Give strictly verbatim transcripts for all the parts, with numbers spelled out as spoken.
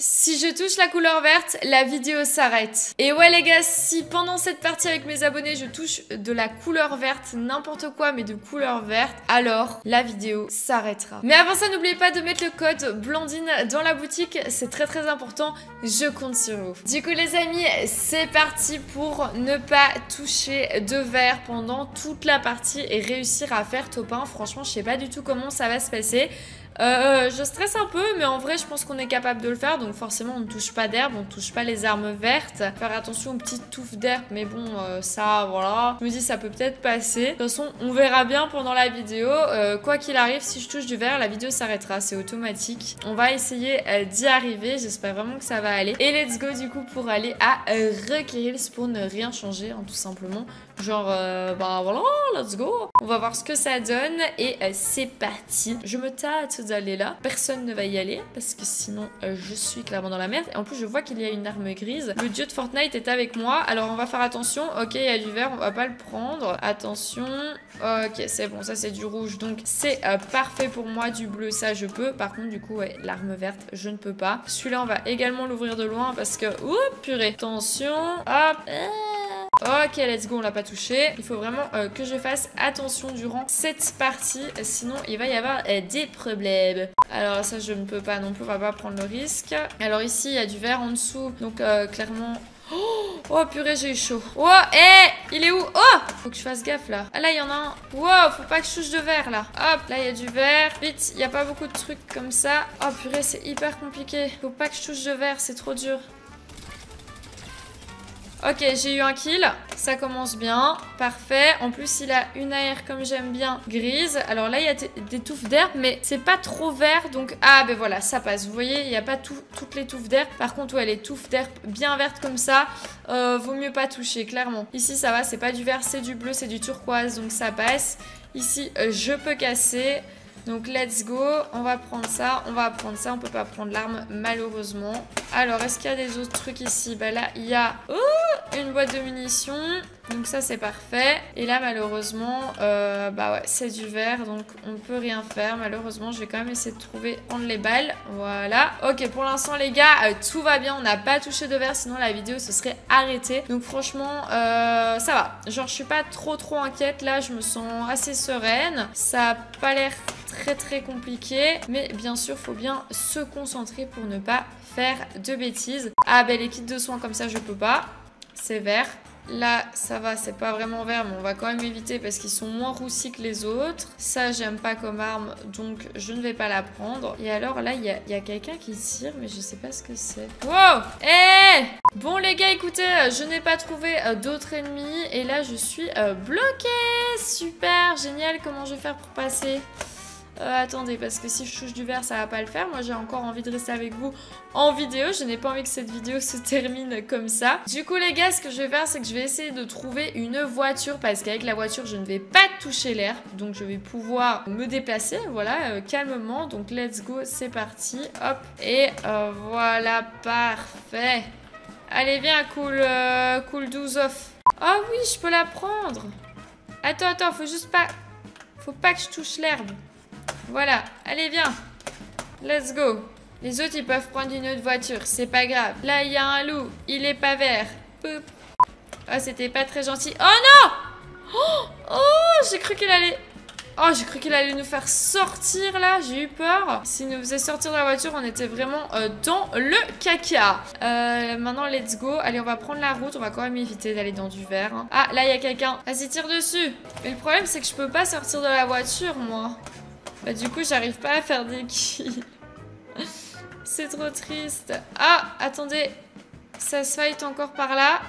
Si je touche la couleur verte, la vidéo s'arrête. Et ouais les gars, si pendant cette partie avec mes abonnés, je touche de la couleur verte, n'importe quoi, mais de couleur verte, alors la vidéo s'arrêtera. Mais avant ça, n'oubliez pas de mettre le code Blandine dans la boutique, c'est très très important, je compte sur vous. Du coup les amis, c'est parti pour ne pas toucher de vert pendant toute la partie et réussir à faire top un. Franchement, je sais pas du tout comment ça va se passer. Euh, je stresse un peu, mais en vrai je pense qu'on est capable de le faire, donc forcément on ne touche pas d'herbe, on ne touche pas les armes vertes. Faire attention aux petites touffes d'herbe, mais bon, euh, ça voilà, je me dis ça peut peut-être passer. De toute façon on verra bien pendant la vidéo, euh, quoi qu'il arrive, si je touche du vert la vidéo s'arrêtera, c'est automatique. On va essayer euh, d'y arriver, j'espère vraiment que ça va aller. Et let's go du coup pour aller à euh, Recyville pour ne rien changer, hein, tout simplement. Genre euh, bah voilà, let's go. On va voir ce que ça donne et euh, c'est parti. Je me tâte d'aller là, personne ne va y aller parce que sinon euh, je suis clairement dans la merde. Et en plus je vois qu'il y a une arme grise, le dieu de Fortnite est avec moi, alors on va faire attention. Ok, il y a du vert, on va pas le prendre, attention. Ok, c'est bon, ça c'est du rouge, donc c'est euh, parfait pour moi. Du bleu, ça je peux, par contre du coup ouais, l'arme verte je ne peux pas. Celui-là on va également l'ouvrir de loin parce que ouh purée, attention, hop. Ok, let's go, on l'a pas touché. Il faut vraiment euh, que je fasse attention durant cette partie, sinon il va y avoir euh, des problèmes. Alors ça je ne peux pas non plus, on va pas prendre le risque. Alors ici il y a du vert en dessous, donc euh, clairement... Oh purée, j'ai eu chaud. Oh, hé hey, il est où? Oh, faut que je fasse gaffe là. Ah là, il y en a un. Wow, faut pas que je touche de verre là. Hop, là il y a du verre. Vite, il n'y a pas beaucoup de trucs comme ça. Oh purée, c'est hyper compliqué. Faut pas que je touche de verre, c'est trop dur. Ok, j'ai eu un kill, ça commence bien, parfait. En plus, il a une A R comme j'aime bien, grise. Alors là, il y a des touffes d'herbe, mais c'est pas trop vert, donc... Ah, ben voilà, ça passe. Vous voyez, il n'y a pas tout, toutes les touffes d'herbe. Par contre, ouais, les touffes d'herbe bien vertes comme ça, euh, vaut mieux pas toucher, clairement. Ici, ça va, c'est pas du vert, c'est du bleu, c'est du turquoise, donc ça passe. Ici, euh, je peux casser... Donc let's go, on va prendre ça, on va prendre ça, on peut pas prendre l'arme malheureusement. Alors est-ce qu'il y a des autres trucs ici? Bah là il y a oh, une boîte de munitions, donc ça c'est parfait. Et là malheureusement, euh, bah ouais c'est du vert, donc on peut rien faire malheureusement. Je vais quand même essayer de trouver, prendre les balles, voilà. Ok, pour l'instant les gars, euh, tout va bien, on n'a pas touché de vert, sinon la vidéo se serait arrêtée. Donc franchement euh, ça va, genre je suis pas trop trop inquiète là, je me sens assez sereine. Ça a pas l'air... très très compliqué, mais bien sûr faut bien se concentrer pour ne pas faire de bêtises. Ah ben les kits de soins comme ça je peux pas, c'est vert. Là ça va, c'est pas vraiment vert, mais on va quand même éviter parce qu'ils sont moins roussis que les autres. Ça j'aime pas comme arme, donc je ne vais pas la prendre. Et alors là il y a, y a quelqu'un qui tire, mais je sais pas ce que c'est. Wow, hey. Bon les gars, écoutez, je n'ai pas trouvé euh, d'autres ennemis et là je suis euh, bloquée. Super, génial, comment je vais faire pour passer? Euh, attendez, parce que si je touche du vert ça va pas le faire. Moi j'ai encore envie de rester avec vous en vidéo, je n'ai pas envie que cette vidéo se termine comme ça. Du coup les gars, ce que je vais faire c'est que je vais essayer de trouver une voiture, parce qu'avec la voiture je ne vais pas toucher l'herbe, donc je vais pouvoir me déplacer, voilà, euh, calmement. Donc let's go, c'est parti, hop. Et euh, voilà, parfait. Allez viens, cool, euh, cool douze off. Ah oui, je peux la prendre. Attends, attends, faut juste pas, faut pas que je touche l'herbe. Voilà, allez viens, let's go. Les autres ils peuvent prendre une autre voiture, c'est pas grave. Là il y a un loup, il est pas vert. Poup. Oh c'était pas très gentil. Oh non. Oh, oh j'ai cru qu'il allait... Oh j'ai cru qu'il allait nous faire sortir là, j'ai eu peur. S'il nous faisait sortir de la voiture on était vraiment euh, dans le caca. euh, Maintenant let's go, allez on va prendre la route, on va quand même éviter d'aller dans du vert hein. Ah là il y a quelqu'un, vas-y tire dessus. Mais le problème c'est que je peux pas sortir de la voiture moi. Bah du coup j'arrive pas à faire des kills. C'est trop triste. Ah attendez, ça se fight encore par là.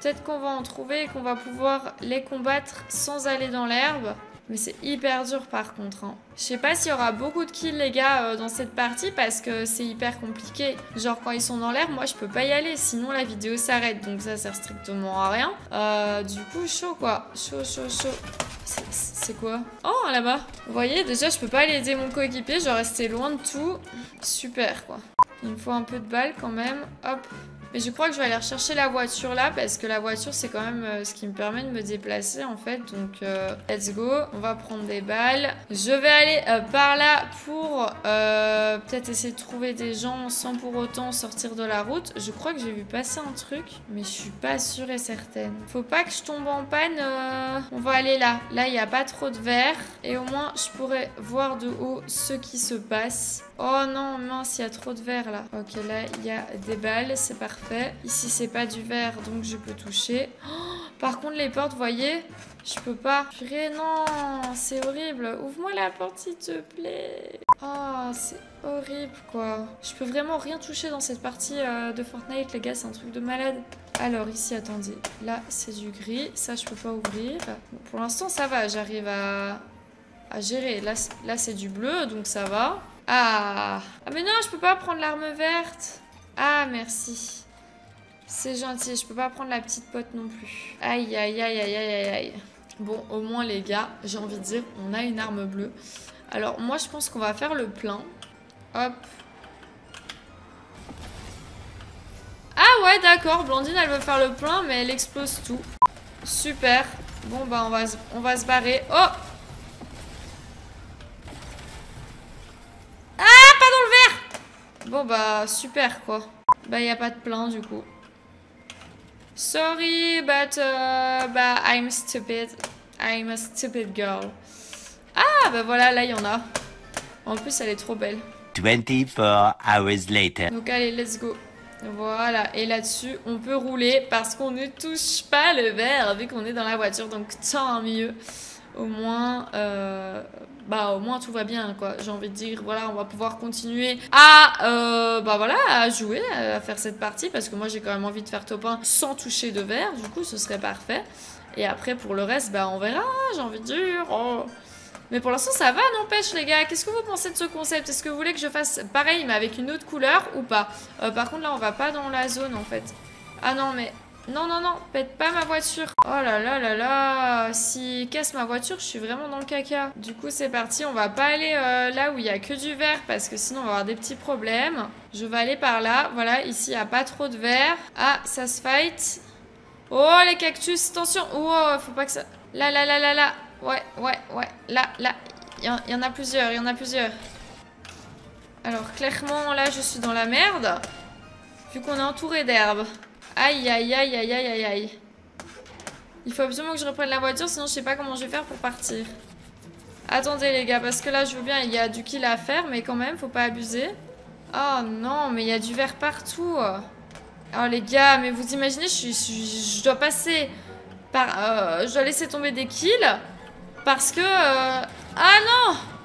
Peut-être qu'on va en trouver et qu'on va pouvoir les combattre sans aller dans l'herbe. Mais c'est hyper dur par contre hein. Je sais pas s'il y aura beaucoup de kills les gars euh, dans cette partie, parce que c'est hyper compliqué. Genre quand ils sont dans l'herbe moi je peux pas y aller, sinon la vidéo s'arrête, donc ça sert strictement à rien. euh, Du coup chaud quoi, chaud chaud chaud. C'est quoi? Oh là-bas. Vous voyez, déjà je peux pas aller aider mon coéquipier, je restais loin de tout. Super quoi. Il me faut un peu de balles quand même. Hop. Mais je crois que je vais aller rechercher la voiture là, parce que la voiture c'est quand même ce qui me permet de me déplacer en fait. Donc euh, let's go, on va prendre des balles. Je vais aller euh, par là pour euh, peut-être essayer de trouver des gens sans pour autant sortir de la route. Je crois que j'ai vu passer un truc, mais je suis pas sûre et certaine. Faut pas que je tombe en panne. Euh... On va aller là. Là il n'y a pas trop de verre et au moins je pourrais voir de haut ce qui se passe. Oh non, mince, il y a trop de verre là. Ok, là il y a des balles, c'est parfait. Ici c'est pas du verre donc je peux toucher. Oh, par contre les portes, voyez, je peux pas. Purée, non, c'est horrible. Ouvre-moi la porte s'il te plaît. Oh, c'est horrible quoi. Je peux vraiment rien toucher dans cette partie euh, de Fortnite les gars, c'est un truc de malade. Alors ici, attendez, là c'est du gris, ça je peux pas ouvrir. Bon, pour l'instant ça va, j'arrive à... à gérer. Là, là c'est du bleu donc ça va. Ah. Ah mais non, je peux pas prendre l'arme verte. Ah merci. C'est gentil, je peux pas prendre la petite pote non plus. Aïe aïe aïe aïe aïe aïe. Bon, au moins les gars, j'ai envie de dire, on a une arme bleue. Alors moi je pense qu'on va faire le plein. Hop. Ah ouais d'accord, Blandine elle veut faire le plein mais elle explose tout. Super. Bon bah on va, on va se barrer. Oh. Bon bah super quoi. Bah y a pas de plein du coup. Sorry but uh, bah I'm stupid. I'm a stupid girl. Ah bah voilà, là y en a. En plus elle est trop belle. vingt-quatre hours later. Donc allez let's go. Voilà, et là-dessus on peut rouler parce qu'on ne touche pas le verre vu qu'on est dans la voiture, donc tant mieux. Au moins, euh, bah au moins tout va bien quoi. J'ai envie de dire, voilà, on va pouvoir continuer à, euh, bah voilà, à jouer, à faire cette partie parce que moi j'ai quand même envie de faire top un sans toucher de verre. Du coup, ce serait parfait. Et après pour le reste, bah on verra. J'ai envie de dire. Oh. Mais pour l'instant, ça va, n'empêche les gars. Qu'est-ce que vous pensez de ce concept? Est-ce que vous voulez que je fasse pareil mais avec une autre couleur ou pas? euh, Par contre, là, on va pas dans la zone en fait. Ah non mais. Non, non, non, pète pas ma voiture. Oh là là là là. S'il casse ma voiture, je suis vraiment dans le caca. Du coup, c'est parti. On va pas aller euh, là où il y a que du verre parce que sinon, on va avoir des petits problèmes. Je vais aller par là. Voilà, ici, il n'y a pas trop de verre. Ah, ça se fight. Oh, les cactus, attention. Oh, faut pas que ça... Là, là, là, là, là. Ouais, ouais, ouais. Là, là. Il y, y en a plusieurs, il y en a plusieurs. Alors, clairement, là, je suis dans la merde. Vu qu'on est entouré d'herbe. Aïe, aïe, aïe, aïe, aïe, aïe, aïe. Il faut absolument que je reprenne la voiture, sinon je sais pas comment je vais faire pour partir. Attendez les gars, parce que là je veux bien, il y a du kill à faire, mais quand même, faut pas abuser. Oh non, mais il y a du verre partout. Oh les gars, mais vous imaginez, je, suis, je, je dois passer par... Euh, je dois laisser tomber des kills, parce que... Euh... Ah non!